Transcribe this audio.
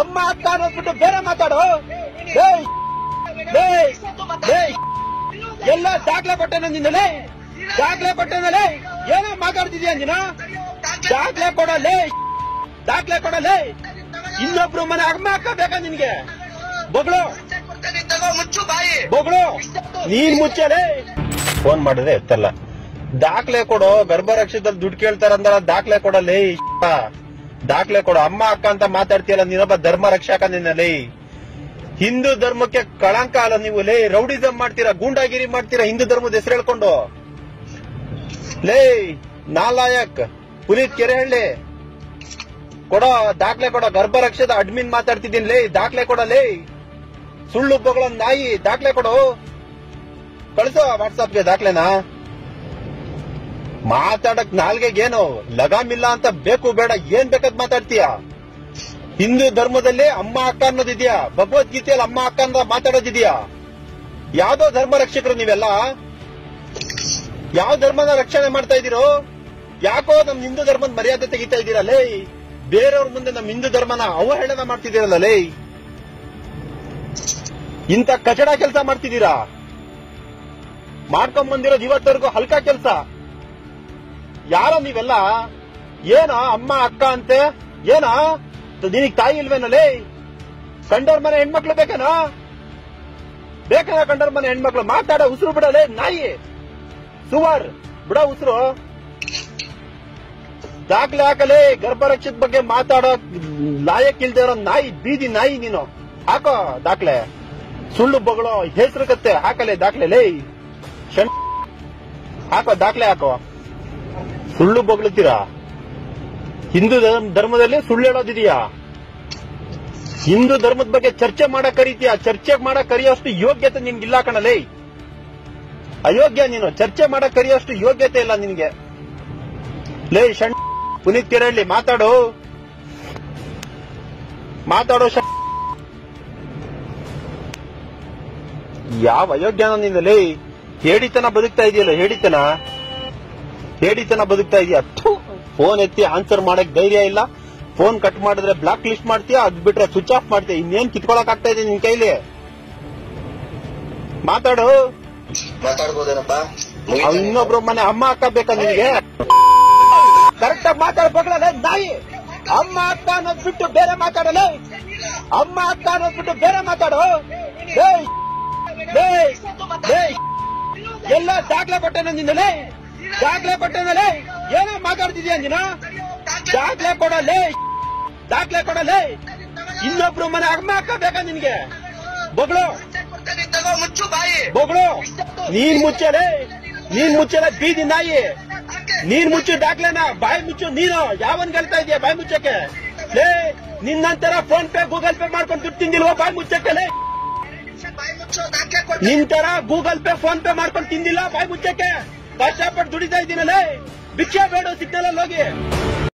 ಅಮ್ಮ ಅಕ್ಕ ಅನ್ನೋದ್ಬಿಟ್ಟು ಬೇರೆ ಮಾತಾಡು. ಎಲ್ಲ ದಾಖಲೆ ಕೊಟ್ಟೆ ನಂದಿನಲ್ಲಿ, ದಾಖಲೆ ಕೊಟ್ಟೆನಲ್ಲಿ ಏನೇ ಮಾತಾಡ್ತಿದ್ಯಾ ಅಂದಿನ? ದಾಖಲೆ ಕೊಡಲೇ, ದಾಖಲೆ ಕೊಡಲೇ. ಇನ್ನೊಬ್ರು ಮನೆ ಅಮ್ಮ ಅಕ್ಕ ಬೇಕಾ ನಿನ್ಗೆ? ಬೊಗಳು ಬೊಗಳು, ನೀನ್ ಮುಚ್ಚಲೇ. ಫೋನ್ ಮಾಡಿದ್ರೆ ಎತ್ತಲ್ಲ. ದಾಖಲೆ ಕೊಡು, ಗರ್ಭರಕ್ಷದಲ್ಲಿ ದುಡ್ಡು ಕೇಳ್ತಾರ ಅಂದ್ರ ದಾಖಲೆ ಕೊಡಲೇ, ದಾಖಲೆ ಕೊಡು. ಅಮ್ಮ ಅಕ್ಕ ಅಂತ ಮಾತಾಡ್ತೀಯಲ್ಲ ನೀನೊಬ್ಬ ಧರ್ಮ ರಕ್ಷಕ, ನಿನ್ನಲ್ಲಿ ಹಿಂದೂ ಧರ್ಮಕ್ಕೆ ಕಳಂಕ ಅಲ್ಲ ನೀವು. ಲೇ ರೌಡಿಸಮ್ ಮಾಡ್ತೀರಾ, ಗೂಂಡಾಗಿರಿ ಮಾಡ್ತೀರಾ ಹಿಂದೂ ಧರ್ಮದ ಹೆಸರು ಹೇಳ್ಕೊಂಡು. ಲೇ ನಾಲಾಯಕ್ ಪುನೀತ್ ಕೆರೆಹಳ್ಳಿ, ಕೊಡ ದಾಖಲೆ ಕೊಡ. ಗರ್ಭರಕ್ಷದ ಅಡ್ಮಿನ್ ಮಾತಾಡ್ತಿದ್ದೀನಿ ಲೇ, ದಾಖಲೆ ಕೊಡ ಲೇ. ಸುಳ್ಳು ಬೊಗಳ ನಾಯಿ, ದಾಖಲೆ ಕೊಡು. ಕಳಿಸೋ ವಾಟ್ಸಾಪ್ಗೆ ದಾಖಲೆನಾ? ಮಾತಾಡಕ್ ನಾಲ್ಗೆಗೇನು ಲಗಾಮಿಲ್ಲ ಅಂತ ಬೇಕು ಬೇಡ ಏನ್ ಬೇಕಾದ್ ಮಾತಾಡ್ತೀಯ? ಹಿಂದೂ ಧರ್ಮದಲ್ಲಿ ಅಮ್ಮ ಅಕ್ಕ ಅನ್ನೋದಿದ್ಯಾ? ಭಗವದ್ಗೀತೆಯಲ್ಲಿ ಅಮ್ಮ ಅಕ್ಕ ಅನ್ನೋ ಮಾತಾಡೋದಿದ್ಯಾ? ಯಾವ್ದೋ ಧರ್ಮ ರಕ್ಷಕರು ನೀವೆಲ್ಲ, ಯಾವ ಧರ್ಮನ ರಕ್ಷಣೆ ಮಾಡ್ತಾ ಇದ್ದೀರೋ? ಯಾಕೋ ನಮ್ ಹಿಂದೂ ಧರ್ಮದ ಮರ್ಯಾದೆ ತೆಗಿತಾ ಇದ್ದೀರಾ ಲೇ. ಬೇರೆಯವ್ರ ಮುಂದೆ ನಮ್ ಹಿಂದೂ ಧರ್ಮನ ಅವಹೇಳನ ಮಾಡ್ತಿದ್ದೀರಲ್ಲ ಲೇ. ಇಂತ ಕಚಡ ಕೆಲಸ ಮಾಡ್ತಿದ್ದೀರಾ, ಮಾಡ್ಕೊಂಬಂದಿರೋದು ಇವತ್ತವರೆಗೂ ಹಲ್ಕಾ ಕೆಲಸ. ಯಾರೋ ನೀವೆಲ್ಲ ಏನೋ ಅಮ್ಮ ಅಕ್ಕ ಅಂತೆ, ಏನೋ ನಿನಗ್ ತಾಯಿ ಇಲ್ವೇನಲೇ? ಕಂಡೋರ್ ಮನೆ ಹೆಣ್ಮಕ್ಳು ಬೇಕನಾ? ಬೇಕನ ಕಂಡೋರ್ ಮನೆ ಹೆಣ್ಮಕ್ಳು? ಮಾತಾಡ, ಉಸಿರು ಬಿಡಲೇ ನಾಯಿ. ಸುವರ್ ಬಿಡ ಉಸಿರು. ದಾಖಲೆ ಹಾಕಲೇ. ಗರ್ಭರಕ್ಷದ ಬಗ್ಗೆ ಮಾತಾಡೋ ಲಾಯಕ್ ಇಲ್ದೇ ಇರೋ ನಾಯಿ, ಬೀದಿ ನಾಯಿ ನೀನು. ಹಾಕೋ ದಾಖಲೆ. ಸುಳ್ಳು ಬೊಗಳೋ ಹೆಸರು ಕತ್ತೆ, ಹಾಕಲೇ ದಾಖಲೆ ಲೇ. ಹಾಕೋ ದಾಖಲೆ ಹಾಕೋ. ಸುಳ್ಳು ಬೊಗಳ್ತೀರಾ? ಹಿಂದೂ ಧರ್ಮದಲ್ಲಿ ಸುಳ್ಳು ಹೇಳೋದಿದೆಯಾ? ಹಿಂದೂ ಧರ್ಮದ ಬಗ್ಗೆ ಚರ್ಚೆ ಮಾಡಕ್ ಕರೀತೀಯ? ಚರ್ಚೆ ಮಾಡಕ್ ಕರೆಯೋಷ್ಟು ಯೋಗ್ಯತೆ ನಿನ್ಗಿಲ್ಲ ಕಣಲೇ. ಅಯೋಗ್ಯ ನೀನು, ಚರ್ಚೆ ಮಾಡಕ್ ಕರೆಯೋಷ್ಟು ಯೋಗ್ಯತೆ ಇಲ್ಲ ನಿನ್ಗೆ ಲೇ. ಪುನೀತ್ ಕೆರೆಹಳ್ಳಿ ಮಾತಾಡು, ಮಾತಾಡೋ. ಯಾವ ಅಯೋಗ್ಯನ ನಿನ್ನ ಲೇ? ಹೇಡಿತನ ಬದುಕ್ತಾ ಇದೆಯಲ್ಲ, ಹೇಡಿತನ ಹೇಡಿತನ ಬದುಕ್ತಾ ಇದೆಯಾ? ಫೋನ್ ಎತ್ತಿ ಆನ್ಸರ್ ಮಾಡಕ್ ಧೈರ್ಯ ಇಲ್ಲ. ಫೋನ್ ಕಟ್ ಮಾಡಿದ್ರೆ ಬ್ಲಾಕ್ ಲಿಸ್ಟ್ ಮಾಡ್ತೀಯಾ, ಅದ್ ಬಿಟ್ರೆ ಸ್ವಿಚ್ ಆಫ್ ಮಾಡ್ತೀಯ. ಇನ್ನೇನ್ ಕಿತ್ಕೊಳಕ್ ಆಗ್ತಾ ಇದೆ ನಿನ್ ಕೈಲಿ? ಮಾತಾಡು. ಇನ್ನೊಬ್ರು ಮನೆ ಅಮ್ಮ ಅಕ್ಕ ಬೇಕಾ ನಿನ್ಗೆ? ಕರೆಕ್ಟ್ ಆಗಿ ಮಾತಾಡ್ಬೇಕಲ್ಲ ನಾಯಿ. ಅಮ್ಮ ಅಕ್ಕ ಅನ್ನೋದ್ ಬಿಟ್ಟು ಬೇರೆ ಮಾತಾಡಲೇ. ಅಮ್ಮ ಅಕ್ಕ ಅನ್ನೋದ್ ಬಿಟ್ಟು ಬೇರೆ ಮಾತಾಡು. ಎಲ್ಲ ದಾಖಲೆ ಕೊಟ್ಟೆ ನಂದಿನಲ್ಲಿ, ದಾಖಲೆ ಕೊಟ್ಟೆನಲ್ಲಿ ಏನೇ ಮಾತಾಡ್ತಿದ್ಯಾ ಅಂದಿನ? ದಾಖಲೆ ಕೊಡಲೇ, ದಾಖಲೆ ಕೊಡಲೇ. ಇನ್ನೊಬ್ರು ಮನೆ ಅಮ್ಮ ಅಕ್ಕ ಬೇಕಾ ನಿನ್ಗೆ? ಬೊಗಳು ಬೊಗಳು, ನೀನ್ ಮುಚ್ಚಲೇ, ನೀನ್ ಮುಚ್ಚಲೇ ಬೀದಿ ನಾಯಿ. ನೀನ್ ಮುಚ್ಚು ದಾಖಲೆನ, ಬಾಯಿ ಮುಚ್ಚು ನೀನು. ಯಾವನ್ ಹೇಳ್ತಾ ಇದೀಯ ಬಾಯಿ ಮುಚ್ಚಕ್ಕೆ ಲೇ? ನಿನ್ನಂತರ ಫೋನ್ ಪೇ ಗೂಗಲ್ ಪೇ ಮಾಡ್ಕೊಂಡು ದುಡ್ಡು ತಿಂದಿಲ್ವಾ ಬಾಯಿ ಮುಚ್ಚಕ್ಕೆ ಲೇ? ನಿಂತರ ಗೂಗಲ್ ಪೇ ಫೋನ್ ಪೇ ಮಾಡ್ಕೊಂಡು ತಿಂದಿಲ್ಲ ಬಾಯಿ ಮುಚ್ಚಕ್ಕೆ? ಕಷ್ಟಪಟ್ಟು ದುಡಿತಾ ಇದ್ದೀನಲ್ಲೇ, ಭಿಕ್ಷೆ ಬೇಡ ಸಿಗ್ನಲ್ ಅಲ್ಲಿ ಹೋಗಿ.